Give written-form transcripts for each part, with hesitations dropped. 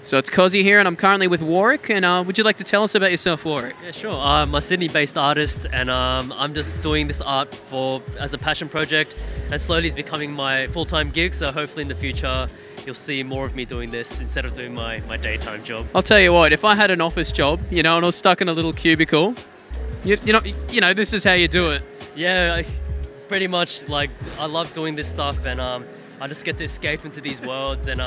So it's Cozzy here, and I'm currently with Warrick, and would you like to tell us about yourself, Warrick? Yeah, sure. I'm a Sydney-based artist, and I'm just doing this art as a passion project, and slowly it's becoming my full-time gig, so hopefully in the future you'll see more of me doing this instead of doing my daytime job. I'll tell you what, if I had an office job, you know, and I was stuck in a little cubicle, you know, this is how you do it. Yeah, pretty much, like, I love doing this stuff, and I just get to escape into these worlds, and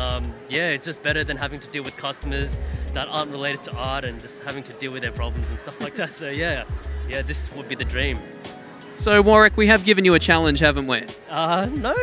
yeah, it's just better than having to deal with customers that aren't related to art and just having to deal with their problems and stuff like that. So yeah, this would be the dream. So Warrick, we have given you a challenge, haven't we? No,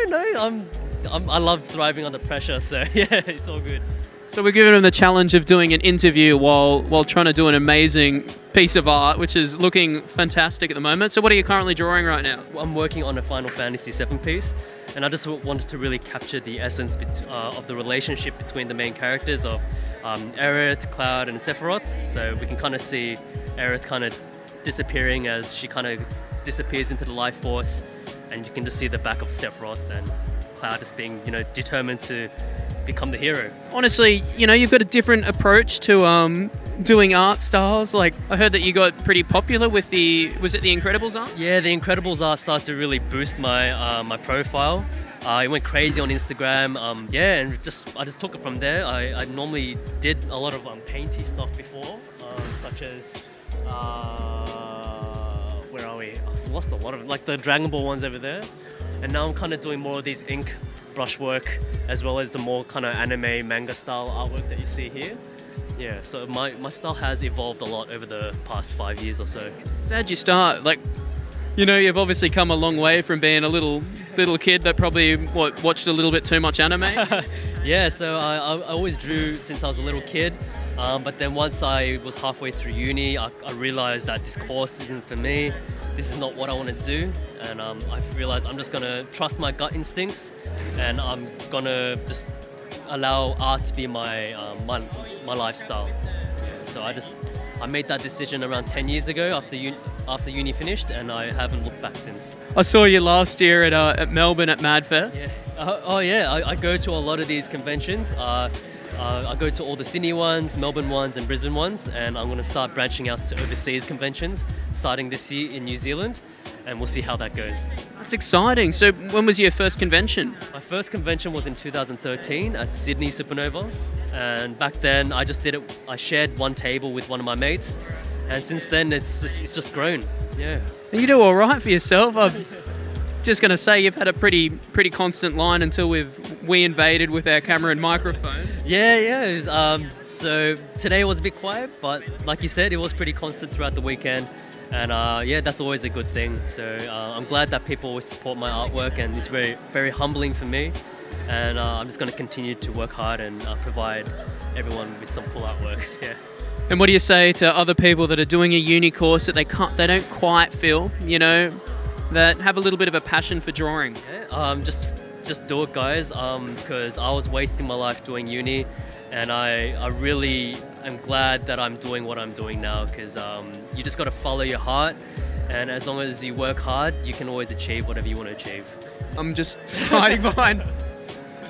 I love thriving under pressure, so yeah, it's all good. So we're giving him the challenge of doing an interview while trying to do an amazing piece of art, which is looking fantastic at the moment. So what are you currently drawing right now? I'm working on a Final Fantasy VII piece, and I just wanted to really capture the essence of the relationship between the main characters of Aerith, Cloud and Sephiroth. So we can kind of see Aerith kind of disappearing as she kind of disappears into the life force, and you can just see the back of Sephiroth and Cloud just being, you know, determined to become the hero. Honestly, you know, you've got a different approach to doing art styles. Like, I heard that you got pretty popular with was it the Incredibles art? Yeah, the Incredibles art started to really boost my my profile. It went crazy on Instagram. Yeah, and I just took it from there. I normally did a lot of painty stuff before, such as where are we? I've lost a lot of, like, the Dragon Ball ones over there, and now I'm kind of doing more of these ink brushwork, as well as the more kind of anime manga style artwork that you see here. Yeah, so my style has evolved a lot over the past 5 years or so. So how'd you start? Like, you know, you've obviously come a long way from being a little kid that probably watched a little bit too much anime. Yeah, so I always drew since I was a little kid, but then once I was halfway through uni, I realized that this course isn't for me. This is not what I want to do, and I've realized I'm just going to trust my gut instincts, and I'm going to just allow art to be my lifestyle. So I made that decision around 10 years ago after uni finished, and I haven't looked back since. I saw you last year at Melbourne at MadFest. Yeah. Oh yeah, I go to a lot of these conventions. I go to all the Sydney ones, Melbourne ones and Brisbane ones, and I'm going to start branching out to overseas conventions starting this year in New Zealand, and we'll see how that goes. That's exciting. So when was your first convention? My first convention was in 2013 at Sydney SupaNova, and back then I just did it. I shared one table with one of my mates, and since then it's just grown. Yeah. And you do all right for yourself. I've just going to say you've had a pretty constant line until we invaded with our camera and microphone. Yeah. So today was a bit quiet, but like you said, it was pretty constant throughout the weekend, and yeah, that's always a good thing. So I'm glad that people always support my artwork, and it's very, very humbling for me. And I'm just going to continue to work hard and provide everyone with some cool artwork. Yeah. And what do you say to other people that are doing a uni course that they don't quite feel, you know, that have a little bit of a passion for drawing? Yeah, just do it, guys, because I was wasting my life doing uni, and I really am glad that I'm doing what I'm doing now, because you just got to follow your heart, and as long as you work hard, you can always achieve whatever you want to achieve. I'm just hiding behind.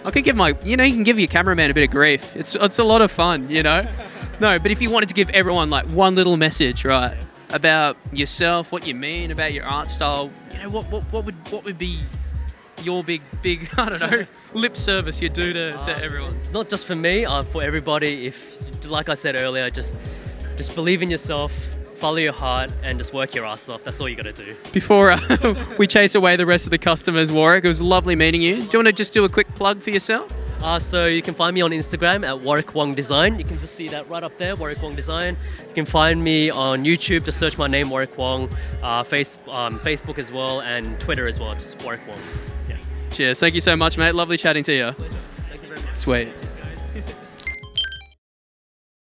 I could give you can give your cameraman a bit of grief. It's a lot of fun, you know. No, but if you wanted to give everyone like one little message, right? Yeah. About yourself, what you mean about your art style, you know, what would be your big I don't know lip service you do to everyone? Not just for me, for everybody. If, like I said earlier, just believe in yourself, follow your heart, and just work your ass off. That's all you got to do. Before we chase away the rest of the customers, Warrick, it was lovely meeting you. Do you want to just do a quick plug for yourself? So you can find me on Instagram at Warrick Wong Design. You can just see that right up there, Warrick Wong Design. You can find me on YouTube, just search my name, Warrick Wong, Facebook as well, and Twitter as well, just Warrick Wong. Yeah. Cheers, thank you so much, mate. Lovely chatting to you. Pleasure. Thank you very much. Sweet.